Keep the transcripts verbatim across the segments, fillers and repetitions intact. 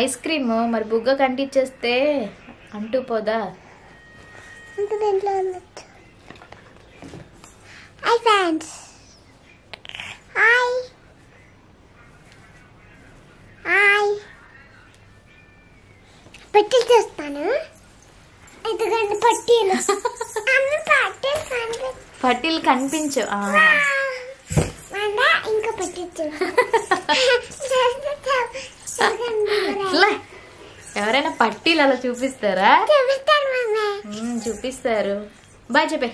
Ice cream మరి బుగ్గ కంటిచ్చేస్తే అంటు పోదా పట్టిల్ కనిపించు ఎవరైనా పట్టిల్ అలా చూపిస్తారా? చూపిస్తారు. బాయ్ చెప్పే.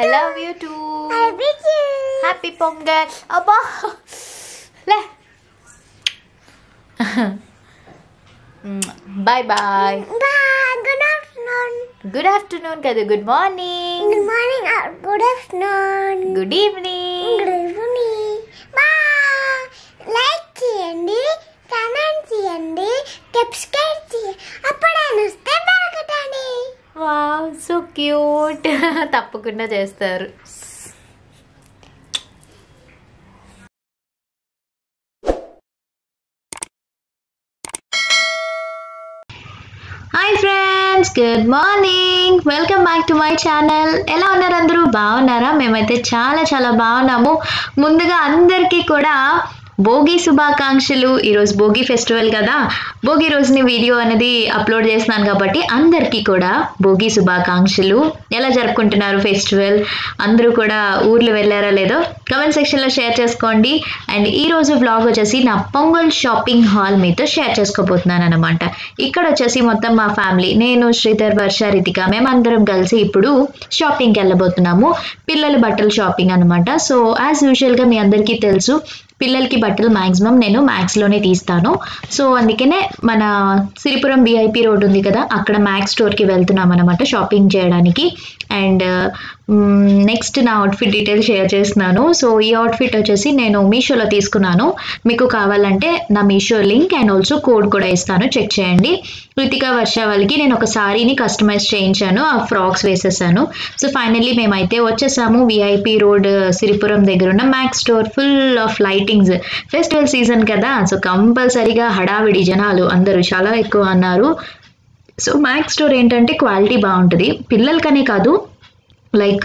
I love you too. I love you. Happy Pongal. అబ్బా లే. Bye bye. Bye. Good afternoon. Good afternoon kada. Good morning. Good morning. Uh, good afternoon. Good evening. Good evening. Bye. Like cheyandi, comment cheyandi, subscribe cheyandi. Appadana ste barakatani. Wow, so cute. Tappakunda chestaru. Hi friends, good morning. Welcome back to my channel. ఎలా ఉన్నారు అందరూ? బాగున్నారా? మేమైతే చాలా చాలా బాగున్నాము. ముందుగా అందరికీ కూడా భోగి శుభాకాంక్షలు. ఈరోజు భోగి ఫెస్టివల్ కదా, భోగి రోజుని వీడియో అనేది అప్లోడ్ చేస్తున్నాను కాబట్టి అందరికీ కూడా భోగి శుభాకాంక్షలు. ఎలా జరుపుకుంటున్నారు ఫెస్టివల్? అందరూ కూడా ఊర్లు వెళ్ళారా లేదో కమెంట్ సెక్షన్లో షేర్ చేసుకోండి. అండ్ ఈరోజు బ్లాగ్ వచ్చేసి నా పొంగల్ షాపింగ్ హాల్ మీతో షేర్ చేసుకోబోతున్నాను అనమాట. ఇక్కడ వచ్చేసి మొత్తం మా ఫ్యామిలీ, నేను, శ్రీధర్, వర్ష, రితిక, మేమందరం కలిసి ఇప్పుడు షాపింగ్కి వెళ్ళబోతున్నాము. పిల్లల బట్టల షాపింగ్ అనమాట. సో యాజ్ యూజువల్గా మీ అందరికీ తెలుసు పిల్లలకి బట్టలు మ్యాక్సిమం నేను మ్యాక్స్లోనే తీస్తాను. సో అందుకనే మన సిరిపురం బీఐపీ రోడ్ ఉంది కదా, అక్కడ మ్యాక్స్ స్టోర్కి వెళ్తున్నాం అనమాట షాపింగ్ చేయడానికి. అండ్ నెక్స్ట్ నా అవుట్ఫిట్ డీటెయిల్స్ షేర్ చేస్తున్నాను. సో ఈ అవుట్ఫిట్ వచ్చేసి నేను మీషోలో తీసుకున్నాను. మీకు కావాలంటే నా Meesho link and also code కూడా ఇస్తాను, చెక్ చేయండి. కృతిక, వర్ష వాళ్ళకి నేను ఒక సారీని కస్టమైజ్ చేయించాను, ఆ ఫ్రాక్స్ వేసేసాను. సో ఫైనల్లీ మేమైతే వచ్చేసాము విఐపి రోడ్ సిరిపురం దగ్గర ఉన్న Max store. Full of lightings, festival season కదా, సో కంపల్సరీగా హడావిడి, జనాలు అందరూ చాలా ఎక్కువ అన్నారు. సో మ్యాక్స్ స్టోర్ ఏంటంటే క్వాలిటీ బాగుంటుంది. పిల్లలకనే కాదు, లైక్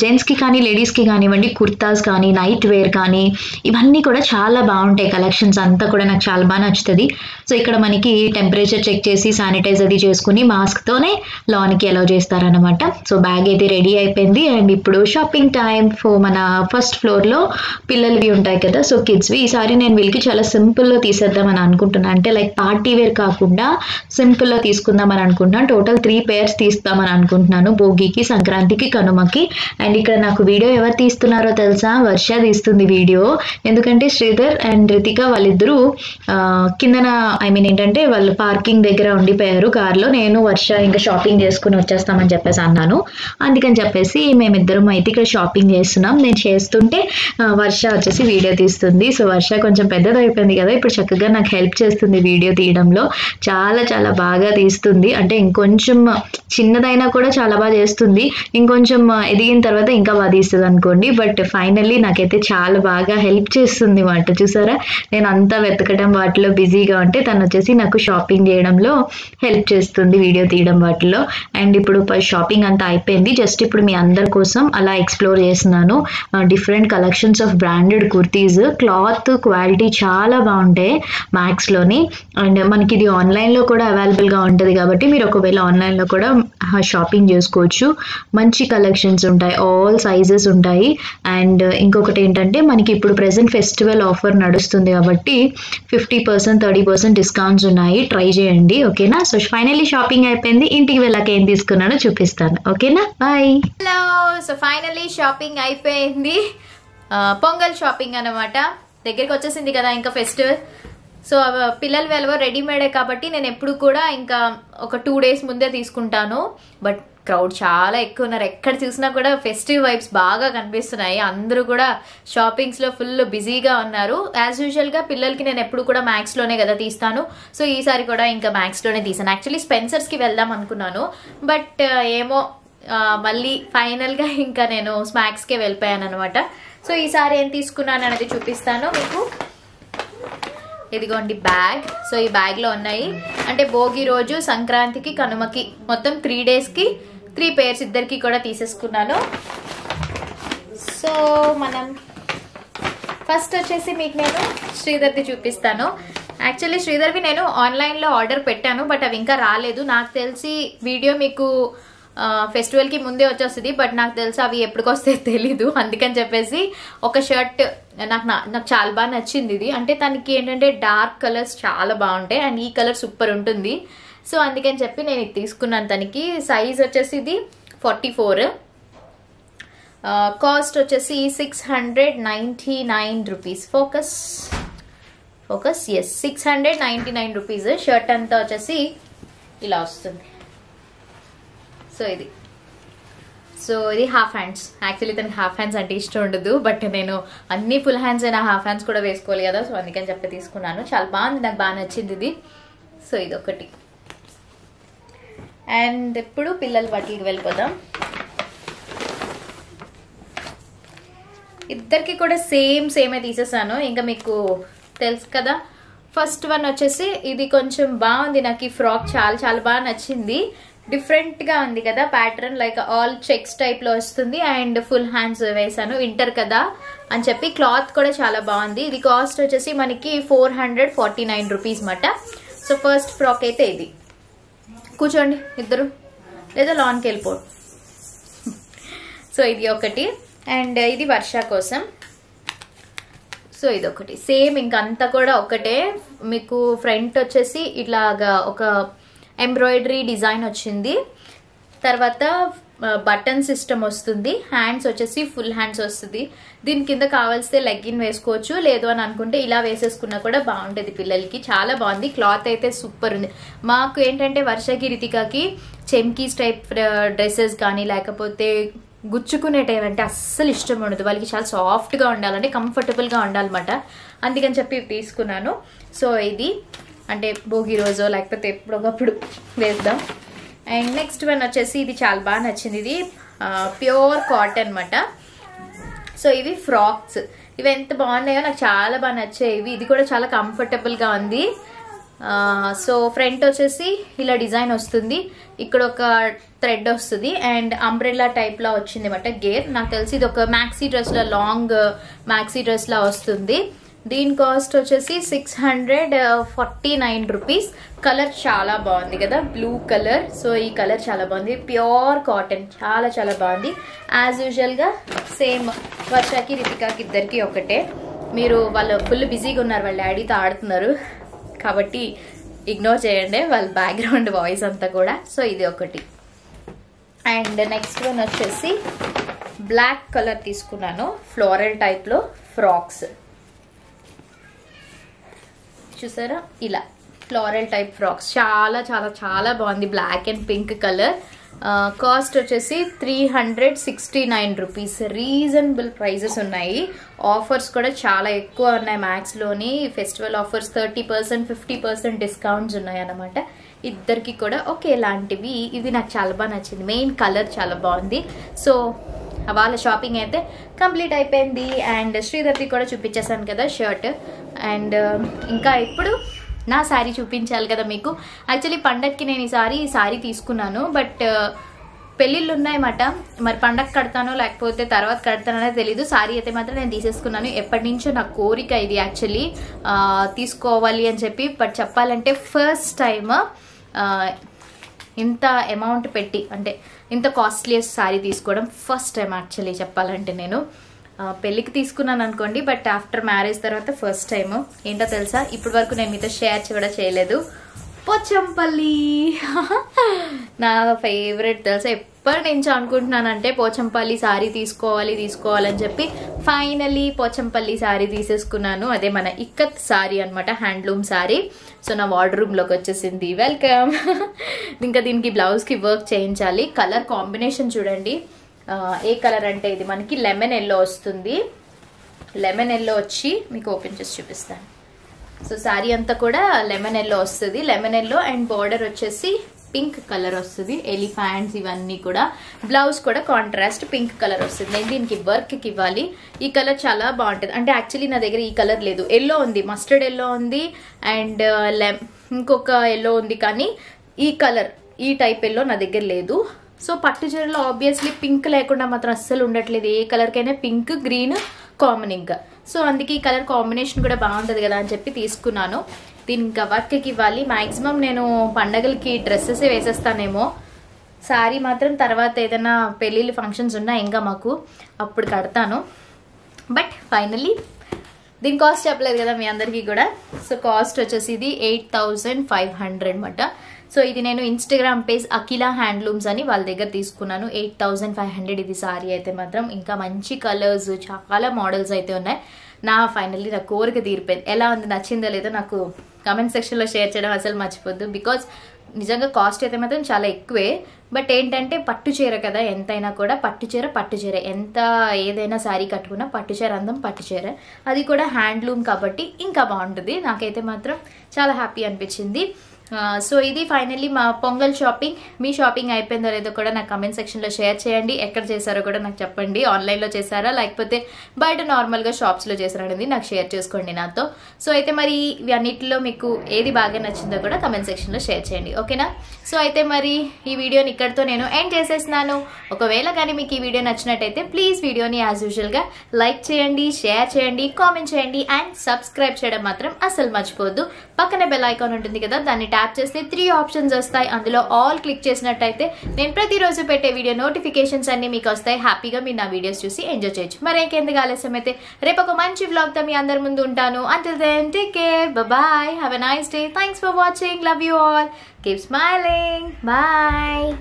జెంట్స్కి కానీ లేడీస్కి కానివ్వండి, కుర్తాస్ కానీ నైట్ వేర్ కానీ ఇవన్నీ కూడా చాలా బాగుంటాయి. కలెక్షన్స్ అంతా కూడా నాకు చాలా బాగా నచ్చుతుంది. సో ఇక్కడ మనకి టెంపరేచర్ చెక్ చేసి శానిటైజ్ అది చేసుకుని మాస్క్తోనే లోనికి అలౌ చేస్తారనమాట. సో బ్యాగ్ అయితే రెడీ అయిపోయింది. అండ్ ఇప్పుడు షాపింగ్ టైం. ఫోర్ మన ఫస్ట్ ఫ్లోర్లో పిల్లలవి ఉంటాయి కదా, సో కిడ్స్వి. ఈసారి నేను వీళ్ళకి చాలా సింపుల్లో తీసేద్దామని అనుకుంటున్నాను. అంటే లైక్ పార్టీ వేర్ కాకుండా సింపుల్లో తీసుకుందామని అనుకుంటున్నాను. టోటల్ త్రీ పేర్స్ తీస్తామని అనుకుంటున్నాను, భోగికి, సంక్రాంతి, కనుమకి. అండ్ ఇక్కడ నాకు వీడియో ఎవరు తీస్తున్నారో తెలుసా? వర్ష తీస్తుంది వీడియో. ఎందుకంటే శ్రీధర్ అండ్ రితిక వాళ్ళిద్దరూ కిందన, ఐ మీన్ ఏంటంటే వాళ్ళు పార్కింగ్ దగ్గర ఉండిపోయారు కార్లో. నేను, వర్ష ఇంకా షాపింగ్ చేసుకుని వచ్చేస్తామని చెప్పేసి అన్నాను. అందుకని చెప్పేసి మేమిద్దరం అయితే ఇక్కడ షాపింగ్ చేస్తున్నాం. నేను చేస్తుంటే వర్ష వచ్చేసి వీడియో తీస్తుంది. సో వర్ష కొంచెం పెద్దది అయిపోయింది కదా, ఇప్పుడు చక్కగా నాకు హెల్ప్ చేస్తుంది వీడియో తీయడంలో. చాలా చాలా బాగా తీస్తుంది. అంటే ఇంకొంచెం చిన్నదైనా కూడా చాలా బాగా చేస్తుంది. ఇంకొంచెం ఎదిగిన తర్వాత ఇంకా బాగా తీస్తుంది అనుకోండి. బట్ ఫైనల్లీ నాకైతే చాలా బాగా హెల్ప్ చేస్తుంది మాట. చూసారా, నేను అంతా వెతకడం వాటిలో బిజీగా ఉంటే తను వచ్చేసి నాకు షాపింగ్ చేయడంలో హెల్ప్ చేస్తుంది, వీడియో తీయడం వాటిలో. అండ్ ఇప్పుడు షాపింగ్ అంతా అయిపోయింది. జస్ట్ ఇప్పుడు మీ అందరి కోసం అలా ఎక్స్ప్లోర్ చేస్తున్నాను. Different collections of branded kurtis, cloth quality చాలా బాగుంటాయి మ్యాక్స్లోని. అండ్ మనకి ఇది ఆన్లైన్లో కూడా అవైలబుల్గా ఉంటుంది కాబట్టి మీరు ఒకవేళ ఆన్లైన్లో కూడా షాపింగ్ చేసుకోవచ్చు. మంచి కలెక్షన్స్ ఉంటాయి, ఆల్ సైజెస్ ఉంటాయి. అండ్ ఇంకొకటి ఏంటంటే మనకి ఇప్పుడు ప్రెసెంట్ ఫెస్టివల్ ఆఫర్ నడుస్తుంది కాబట్టి fifty percent thirty percent discounts ఉన్నాయి. ట్రై చేయండి, ఓకేనా? సో ఫైనల్లీ షాపింగ్ అయిపోయింది. ఇంటికి వెళ్ళాక ఏం తీసుకున్నానో చూపిస్తాను, ఓకేనా? Bye. Hello, so finally shopping అయిపోయింది. పొంగల్ షాపింగ్ అనమాట. దగ్గరికి వచ్చేసింది కదా ఇంకా ఫెస్టివల్. సో పిల్లలు వెళ్ళవో రెడీమేడే కాబట్టి నేను ఎప్పుడు కూడా ఇంకా ఒక టూ డేస్ ముందే తీసుకుంటాను. బట్ క్రౌడ్ చాలా ఎక్కువ ఉన్నారు. ఎక్కడ చూసినా కూడా ఫెస్టివ్ వైబ్స్ బాగా కనిపిస్తున్నాయి. అందరూ కూడా షాపింగ్స్ లో ఫుల్ బిజీగా ఉన్నారు. యాజ్ యూజువల్ గా పిల్లలకి నేను ఎప్పుడు కూడా మ్యాక్స్ లోనే కదా తీస్తాను. సో ఈసారి కూడా ఇంకా మ్యాక్స్ లోనే తీసాను. యాక్చువల్లీ స్పెన్సర్స్ కి వెళ్దాం అనుకున్నాను, బట్ ఏమో మళ్ళీ ఫైనల్ గా ఇంకా నేను స్మాక్స్ కే వెళ్ళిపోయాను అనమాట. సో ఈసారి ఏం తీసుకున్నాను అనేది చూపిస్తాను మీకు. ఇదిగోండి బ్యాగ్. సో ఈ బ్యాగ్ లో ఉన్నాయి అంటే భోగి రోజు, సంక్రాంతికి, కనుమకి మొత్తం త్రీ డేస్ కి త్రీ పేర్స్ ఇద్దరికి కూడా తీసేసుకున్నాను. సో మనం ఫస్ట్ వచ్చేసి మీకు నేను శ్రీధర్ది చూపిస్తాను. యాక్చువల్లీ శ్రీధర్వి నేను ఆన్లైన్ లో ఆర్డర్ పెట్టాను, బట్ అవి ఇంకా రాలేదు. నాకు తెలిసి వీడియో మీకు ఫెస్టివల్ కి ముందే వచ్చేస్తుంది, బట్ నాకు తెలుసు అవి ఎప్పటికొస్తాయో తెలీదు. అందుకని చెప్పేసి ఒక షర్ట్ నాకు నాకు చాలా బాగా నచ్చింది. ఇది అంటే తనకి ఏంటంటే డార్క్ కలర్స్ చాలా బాగుంటాయి అండ్ ఈ కలర్ సూపర్ ఉంటుంది. సో అందుకని చెప్పి నేను ఇది తీసుకున్నాను. తనకి సైజ్ వచ్చేసి ఇది ఫార్టీ ఫోర్ కాస్ట్ వచ్చేసి six hundred ninety nine rupees focus focus S six hundred ninety nine rupees shirt అంతా వచ్చేసి ఇలా వస్తుంది. సో ఇది సో ఇది హాఫ్ హ్యాండ్స్. యాక్చువల్లీ తనకి హాఫ్ హ్యాండ్స్ అంటే ఇష్టం ఉండదు, బట్ నేను అన్ని ఫుల్ హ్యాండ్స్ అయినా హాఫ్ హ్యాండ్స్ కూడా వేసుకోవాలి కదా, సో అందుకని చెప్పి తీసుకున్నాను. చాలా బాగుంది, నాకు బాగా నచ్చింది ఇది. సో ఇది ఒకటి. అండ్ ఇప్పుడు పిల్లల వాటికి వెళ్ళిపోదాం. ఇద్దరికి కూడా సేమ్ సేమే తీసేసాను. ఇంకా మీకు తెలుసు కదా. ఫస్ట్ వన్ వచ్చేసి ఇది కొంచెం బాగుంది. నాకు ఈ ఫ్రాక్ చాలా చాలా బాగా నచ్చింది. డిఫరెంట్ గా ఉంది కదా pattern, like all checks type లో వస్తుంది అండ్ ఫుల్ హ్యాండ్స్ వేసాను. వింటర్ కదా అని చెప్పి క్లాత్ కూడా చాలా బాగుంది. ఇది కాస్ట్ వచ్చేసి మనకి four hundred forty nine rupees అన్నమాట. సో ఫస్ట్ ఫ్రాక్ అయితే ఇది. కూర్చోండి ఇద్దరు, లేదా లాన్కి వెళ్ళిపో. సో ఇది ఒకటి. అండ్ ఇది వర్ష కోసం. సో ఇది ఒకటి సేమ్. ఇంకంతా కూడా ఒకటే. మీకు ఫ్రంట్ వచ్చేసి ఇట్లాగా ఒక ఎంబ్రాయిడరీ డిజైన్ వచ్చింది. తర్వాత బటన్ సిస్టమ్ వస్తుంది. హ్యాండ్స్ వచ్చేసి ఫుల్ హ్యాండ్స్ వస్తుంది. దీని కింద కావాల్సితే లెగ్గిన్ వేసుకోవచ్చు, లేదు అని అనుకుంటే ఇలా వేసేసుకున్నా కూడా బాగుంటుంది. పిల్లలకి చాలా బాగుంది. క్లాత్ అయితే సూపర్ ఉంది. మాకు ఏంటంటే వర్షకి రితికాకి చెమ్కీస్ టైప్ డ్రెస్సెస్ కానీ లేకపోతే గుచ్చుకునేటేవంటే అస్సలు ఇష్టం ఉండదు. వాళ్ళకి చాలా సాఫ్ట్గా ఉండాలంటే కంఫర్టబుల్గా ఉండాలన్నమాట. అందుకని చెప్పి తీసుకున్నాను. సో ఇది అంటే భోగి రోజో లేకపోతే ఎప్పుడొకప్పుడు వేద్దాం. అండ్ నెక్స్ట్ వన్ వచ్చేసి ఇది చాలా బాగా నచ్చింది. ఇది ప్యూర్ కాటన్ అన్నమాట. సో ఇవి ఫ్రాక్స్. ఇవి ఎంత బాగున్నాయో, నాకు చాలా బాగా నచ్చేవి. ఇది కూడా చాలా కంఫర్టబుల్గా ఉంది. సో ఫ్రంట్ వచ్చేసి ఇలా డిజైన్ వస్తుంది. ఇక్కడ ఒక థ్రెడ్ వస్తుంది అండ్ అంబ్రెల్లా టైప్లా వచ్చింది అన్నమాట గేర్. నాకు తెలిసి ఇది ఒక మ్యాక్సీ డ్రెస్లా, లాంగ్ మ్యాక్సీ డ్రెస్లా వస్తుంది. దీని కాస్ట్ వచ్చేసి six hundred forty nine rupees. Colour చాలా బాగుంది కదా, బ్లూ కలర్. సో ఈ కలర్ చాలా బాగుంది. ప్యూర్ కాటన్ చాలా చాలా బాగుంది. యాజ్ యూజువల్గా సేమ్ వర్షకి రితికాకి ఇద్దరికి ఒకటే. మీరు వాళ్ళు ఫుల్ బిజీగా ఉన్నారు, వాళ్ళు డాడీతో ఆడుతున్నారు కాబట్టి ఇగ్నోర్ చేయండి వాళ్ళ బ్యాక్గ్రౌండ్ వాయిస్ అంతా కూడా. సో ఇది ఒకటి. అండ్ నెక్స్ట్ వన్ వచ్చేసి బ్లాక్ కలర్ తీసుకున్నాను. ఫ్లోరల్ టైప్లో ఫ్రాక్స్ చూసారా, ఇలా ఫ్లోరల్ టైప్ ఫ్రాక్స్ చాలా చాలా చాలా బాగుంది. Black and pink colour. Cost వచ్చేసి three hundred sixty nine rupees. Reasonable prices ఉన్నాయి. ఆఫర్స్ కూడా చాలా ఎక్కువ ఉన్నాయి. మ్యాక్స్లోని festival offers thirty percent fifty percent discounts ఉన్నాయన్నమాట. ఇద్దరికి కూడా ఒకే లాంటివి. ఇది నాకు చాలా బాగా నచ్చింది. మెయిన్ కలర్ చాలా బాగుంది. సో వాళ్ళ షాపింగ్ అయితే కంప్లీట్ అయిపోయింది. అండ్ శ్రీధర్కి కూడా చూపించేసాను కదా షర్ట్. అండ్ ఇంకా ఇప్పుడు నా శారీ చూపించాలి కదా మీకు. యాక్చువల్లీ పండగకి నేను ఈ సారీ ఈ సారీ తీసుకున్నాను, బట్ పెళ్ళిళ్ళు ఉన్నాయన్నమాట. మరి పండగ కడతానో లేకపోతే తర్వాత కడతానో తెలీదు. సారీ అయితే మాత్రం నేను తీసేసుకున్నాను. ఎప్పటి నుంచో నా కోరిక ఇది యాక్చువల్లీ తీసుకోవాలి అని చెప్పి. బట్ చెప్పాలంటే ఫస్ట్ టైం ఇంత అమౌంట్ పెట్టి, అంటే ఇంత కాస్ట్లీయెస్ట్ శారీ తీసుకోవడం ఫస్ట్ టైం యాక్చువల్లీ చెప్పాలంటే. నేను పెళ్ళికి తీసుకున్నాను అనుకోండి, బట్ ఆఫ్టర్ మ్యారేజ్ తర్వాత ఫస్ట్ టైం. ఏంటో తెలుసా, ఇప్పటి వరకు నేను మీతో షేర్ కూడా చేయలేదు. పోచంపల్లి నా ఫేవరెట్ తెలుసా. पर నేను అనుకుంటున్నానంటే పోచంపల్లి సారీ తీసుకోవాలి తీసుకోవాలి అని చెప్పి ఫైనల్లీ పోచంపల్లి సారీ తీసేసుకున్నాను. అదే మన ఇక్కత్ సారీ అన్నమాట, హ్యాండ్లూమ్ సారీ. సో నా వార్డ్రూమ్ లోకి వచ్చేసింది. వెల్కమ్. ఇంకా దీనికి బ్లౌజ్ కి వర్క్ చేయించాలి. కలర్ కాంబినేషన్ చూడండి, ఏ కలర్ అంటే ఇది మనకి లెమన్ ఎల్లో వస్తుంది. లెమన్ ఎల్లో వచ్చి మీకు ఓపెన్ చేసి చూపిస్తాను. సో శారీ అంతా కూడా లెమన్ ఎల్లో వస్తుంది, లెమన్ ఎల్లో అండ్ బార్డర్ వచ్చేసి పింక్ కలర్ వస్తుంది. ఎలిఫాంట్స్ ఇవన్నీ కూడా, బ్లౌజ్ కూడా కాంట్రాస్ట్ పింక్ కలర్ వస్తుంది. నేను దీనికి వర్క్కి ఇవ్వాలి. ఈ కలర్ చాలా బాగుంటుంది. అంటే యాక్చువల్లీ నా దగ్గర ఈ కలర్ లేదు, ఎల్లో ఉంది, మస్టర్డ్ ఎల్లో ఉంది అండ్ లెమ్ ఇంకొక ఎల్లో ఉంది, కానీ ఈ కలర్ ఈ టైప్ ఎల్లో నా దగ్గర లేదు. సో పట్టు చీరలో ఆబ్వియస్లీ పింక్ లేకుండా మాత్రం అస్సలు ఉండట్లేదు, ఏ కలర్కైనా పింక్ గ్రీన్ కాంబినింగ్గా. సో అందుకే ఈ కలర్ కాంబినేషన్ కూడా బాగుంటుంది కదా అని చెప్పి తీసుకున్నాను. దీనికి వర్క్కి ఇవ్వాలి. మ్యాక్సిమం నేను పండగలకి డ్రెస్సెస్ వేసేస్తానేమో, శారీ మాత్రం తర్వాత ఏదైనా పెళ్ళిళ్ళు ఫంక్షన్స్ ఉన్నా ఇంకా మాకు అప్పుడు కడతాను. బట్ ఫైనలీ దీని కాస్ట్ చెప్పలేదు కదా మీ అందరికీ కూడా. సో కాస్ట్ వచ్చేసి ఇది ఎయిట్ థౌజండ్ ఫైవ్ హండ్రెడ్ అనమాట. సో ఇది నేను ఇన్స్టాగ్రామ్ పేజ్ అకిలా హ్యాండ్లూమ్స్ అని వాళ్ళ దగ్గర తీసుకున్నాను. ఎయిట్ థౌజండ్ ఫైవ్ హండ్రెడ్ ఇది సారీ అయితే మాత్రం. ఇంకా మంచి కలర్స్, చాలా మోడల్స్ అయితే ఉన్నాయి. నా ఫైనల్లీ నా కోరిక తీరిపోయింది. ఎలా ఉంది, నచ్చిందో లేదో నాకు కమెంట్ సెక్షన్లో షేర్ చేయడం అసలు మర్చిపోద్దు. బికాజ్ నిజంగా కాస్ట్ అయితే మాత్రం చాలా ఎక్కువే. బట్ ఏంటంటే పట్టు చీర కదా, ఎంతైనా కూడా పట్టు చీర పట్టు చీర, ఎంత ఏదైనా శారీ కట్టుకున్నా పట్టు చీర అందం పట్టు చీర, అది కూడా హ్యాండ్లూమ్ కాబట్టి ఇంకా బాగుంటుంది. నాకైతే మాత్రం చాలా హ్యాపీ అనిపించింది. సో ఇది ఫైనల్లీ మా పొంగల్ షాపింగ్. మీ షాపింగ్ అయిపోయిందో లేదో కూడా నాకు కమెంట్ సెక్షన్లో షేర్ చేయండి. ఎక్కడ చేశారో కూడా నాకు చెప్పండి. ఆన్లైన్లో చేశారా లేకపోతే బయట నార్మల్గా షాప్స్లో చేశారా అనేది నాకు షేర్ చేసుకోండి నాతో. సో అయితే మరి ఇవన్నిటిలో మీకు ఏది బాగా నచ్చిందో కూడా కమెంట్ సెక్షన్లో షేర్ చేయండి, ఓకేనా? సో అయితే మరి ఈ వీడియోని ఇక్కడితో నేను ఎండ్ చేసేసినాను. ఒకవేళ కానీ మీకు ఈ వీడియో నచ్చినట్టయితే ప్లీజ్ వీడియోని యాజ్ యూజువల్గా లైక్ చేయండి, షేర్ చేయండి, కామెంట్ చేయండి అండ్ సబ్స్క్రైబ్ చేయడం మాత్రం అసలు మర్చిపోవద్దు. పక్కనే బెల్ ఐకాన్ ఉంటుంది కదా, దాన్ని ట్యాప్ చేస్తే త్రీ ఆప్షన్స్ వస్తాయి. అందులో ఆల్ క్లిక్ చేసినట్టయితే నేను ప్రతిరోజు పెట్టే వీడియో నోటిఫికేషన్స్ అన్ని మీకు వస్తాయి. హ్యాపీగా మీరు నా వీడియోస్ చూసి ఎంజాయ్ చేయొచ్చు. మరేకెందుకు ఆలస్యం అయితే రేపు ఒక మంచి వ్లాగ్తో మీ అందరి ముందు ఉంటాను. until then, take care. Bye-bye. Have a nice day. Thanks for watching. Love you all. Keep smiling. Bye.